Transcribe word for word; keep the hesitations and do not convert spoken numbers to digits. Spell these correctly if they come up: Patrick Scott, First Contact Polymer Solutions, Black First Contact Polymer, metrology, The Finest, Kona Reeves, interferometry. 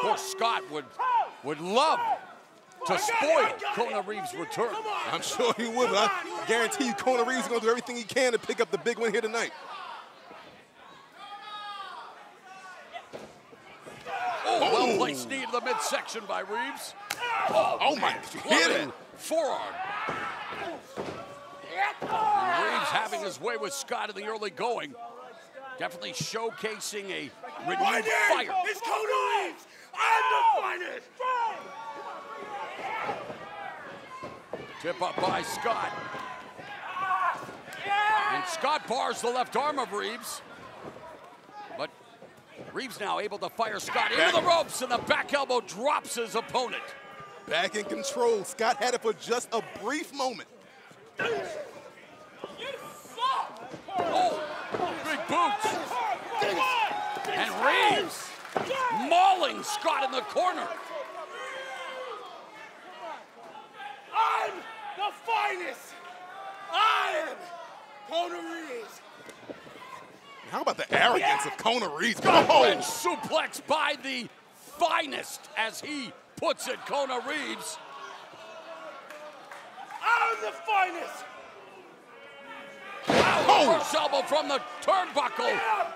course, Scott would would love to spoil Kona Reeves' return. I'm sure he would. I guarantee you Kona Reeves is going to do everything he can to pick up the big one here tonight. Oh, well-placed knee to the midsection by Reeves. Oh, oh my, hit it. Forearm. Reeves having his way with Scott in the early going. Definitely showcasing a renewed fire. It's Kona Reeves. I'm the finest. Tip up by Scott. And Scott bars the left arm of Reeves. But Reeves now able to fire Scott back into the ropes, and the back elbow drops his opponent. Back in control. Scott had it for just a brief moment. You suck. Oh, big boots. And Reeves mauling Scott in the corner. I'm the finest. I am Kona Reeves. How about the arrogance yeah. of Kona Reeves? Oh. And suplex by the finest, as he puts it, Kona Reeves. I'm the finest. Wow, oh. First elbow from the turnbuckle. Yeah.